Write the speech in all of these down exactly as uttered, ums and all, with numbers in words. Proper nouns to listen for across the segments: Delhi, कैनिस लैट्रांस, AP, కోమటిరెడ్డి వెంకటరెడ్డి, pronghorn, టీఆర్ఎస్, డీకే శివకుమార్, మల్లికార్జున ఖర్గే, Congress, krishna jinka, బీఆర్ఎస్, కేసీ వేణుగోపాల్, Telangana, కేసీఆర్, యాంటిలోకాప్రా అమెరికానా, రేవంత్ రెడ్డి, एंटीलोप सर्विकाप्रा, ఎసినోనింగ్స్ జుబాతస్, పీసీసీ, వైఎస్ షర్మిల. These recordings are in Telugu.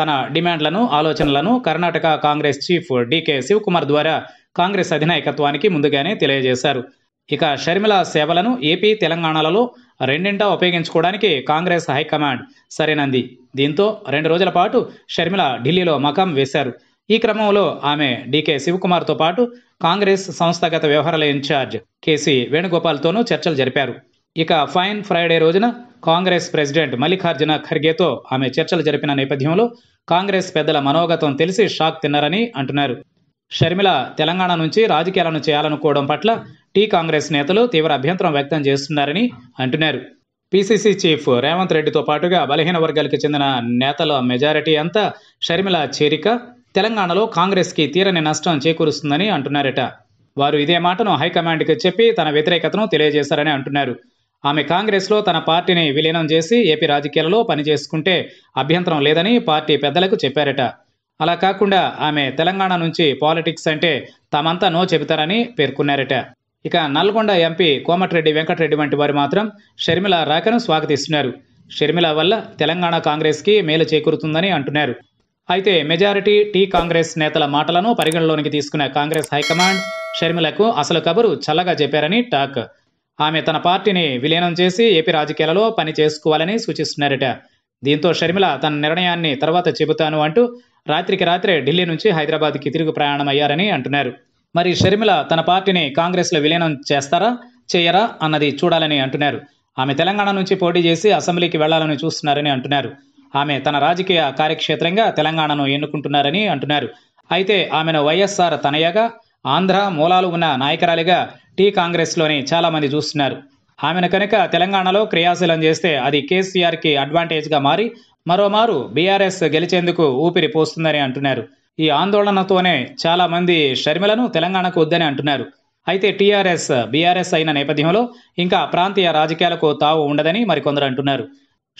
తన డిమాండ్లను ఆలోచనలను కర్ణాటక కాంగ్రెస్ చీఫ్ డీకే శివకుమార్ ద్వారా కాంగ్రెస్ అధినాయకత్వానికి ముందుగానే తెలియజేశారు. ఇక షర్మిల సేవలను ఏపీ తెలంగాణలలో రెండింటా ఉపయోగించుకోవడానికి కాంగ్రెస్ హైకమాండ్ సరేనంది. దీంతో రెండు రోజుల పాటు షర్మిల ఢిల్లీలో మకాం వేశారు. ఈ క్రమంలో ఆమె డీకే శివకుమార్తో పాటు కాంగ్రెస్ సంస్థాగత వ్యవహారాల ఇన్ఛార్జ్ కేసీ వేణుగోపాల్తోనూ చర్చలు జరిపారు. ఇక ఫైన్ ఫ్రైడే రోజున కాంగ్రెస్ ప్రెసిడెంట్ మల్లికార్జున ఖర్గేతో ఆమె చర్చలు జరిపిన నేపథ్యంలో కాంగ్రెస్ పెద్దల మనోగతం తెలిసి షాక్ తిన్నారని అంటున్నారు. షర్మిల తెలంగాణ నుంచి రాజకీయాలను చేయాలనుకోవడం పట్ల టీ కాంగ్రెస్ నేతలు తీవ్ర అభ్యంతరం వ్యక్తం చేస్తున్నారని అంటున్నారు. పీసీసీ చీఫ్ రేవంత్ రెడ్డితో పాటుగా బలహీన వర్గాలకు చెందిన నేతల మెజారిటీ అంతా షర్మిల చేరిక తెలంగాణలో కాంగ్రెస్కి తీరని నష్టం చేకూరుస్తుందని అంటున్నారట. వారు ఇదే మాటను హైకమాండ్కి చెప్పి తన వ్యతిరేకతను తెలియజేశారని అంటున్నారు. ఆమె కాంగ్రెస్లో తన పార్టీని విలీనం చేసి ఏపీ రాజకీయాలలో పనిచేసుకుంటే అభ్యంతరం లేదని పార్టీ పెద్దలకు చెప్పారట. అలా కాకుండా ఆమె తెలంగాణ నుంచి పాలిటిక్స్ అంటే తామంతా నో చెబుతారని పేర్కొన్నారట. ఇక నల్గొండ ఎంపీ కోమటిరెడ్డి వెంకటరెడ్డి వంటి వారు మాత్రం షర్మిల రాకను స్వాగతిస్తున్నారు. షర్మిల వల్ల తెలంగాణ కాంగ్రెస్కి మేలు చేకూరుతుందని అంటున్నారు. అయితే మెజారిటీ టీ కాంగ్రెస్ నేతల మాటలను పరిగణలోనికి తీసుకున్న కాంగ్రెస్ హైకమాండ్ షర్మిలకు అసలు కబురు చల్లగా చెప్పారని టాక్. ఆమె తన పార్టీని విలీనం చేసి ఏపీ రాజకీయాలలో పని చేసుకోవాలని సూచిస్తున్నారట. దీంతో షర్మిల తన నిర్ణయాన్ని తర్వాత చెబుతాను అంటూ రాత్రికి రాత్రే ఢిల్లీ నుంచి హైదరాబాద్కి తిరుగు ప్రయాణం అయ్యారని అంటున్నారు. మరి షర్మిల తన పార్టీని కాంగ్రెస్లో విలీనం చేస్తారా చేయరా అన్నది చూడాలని అంటున్నారు. ఆమె తెలంగాణ నుంచి పోటీ చేసి అసెంబ్లీకి వెళ్లాలని చూస్తున్నారని అంటున్నారు. ఆమె తన రాజకీయ కార్యక్షేత్రంగా తెలంగాణను ఎన్నుకుంటున్నారని అంటున్నారు. అయితే ఆమెను వైఎస్ఆర్ తనయగా ఆంధ్ర మూలాలు ఉన్న నాయకురాలిగా టీ కాంగ్రెస్లోని చాలామంది చూస్తున్నారు. ఆమెను కనుక తెలంగాణలో క్రియాశీలం చేస్తే అది కేసీఆర్కి అడ్వాంటేజ్గా మారి మరోమారు బీఆర్ఎస్ గెలిచేందుకు ఊపిరి పోస్తుందని అంటున్నారు. ఈ ఆందోళనతోనే చాలామంది షర్మిలను తెలంగాణకు వద్దని అంటున్నారు. అయితే టీఆర్ఎస్ బీఆర్ఎస్ అయిన నేపథ్యంలో ఇంకా ప్రాంతీయ రాజకీయాలకు తావు ఉండదని మరికొందరు అంటున్నారు.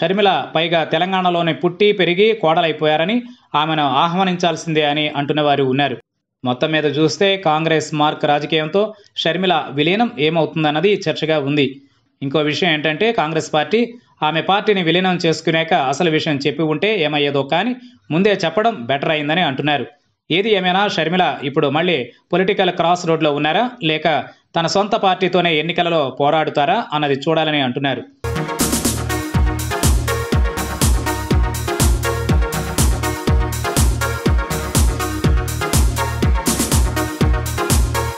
షర్మిల పైగా తెలంగాణలోనే పుట్టి పెరిగి కోడలైపోయారని ఆమెను ఆహ్వానించాల్సిందే అని అంటున్నవారు ఉన్నారు. మొత్తం మీద చూస్తే కాంగ్రెస్ మార్క్ రాజకీయంతో షర్మిల విలీనం ఏమవుతుందన్నది చర్చగా ఉంది. ఇంకో విషయం ఏంటంటే కాంగ్రెస్ పార్టీ ఆమె పార్టీని విలీనం చేసుకునేక అసలు విషయం చెప్పి ఉంటే ఏమయ్యేదో కానీ ముందే చెప్పడం బెటర్ అయిందని అంటున్నారు. ఏది ఏమైనా షర్మిల ఇప్పుడు మళ్ళీ పొలిటికల్ క్రాస్ రోడ్లో ఉన్నారా లేక తన సొంత పార్టీతోనే ఎన్నికలలో పోరాడుతారా అన్నది చూడాలని అంటున్నారు.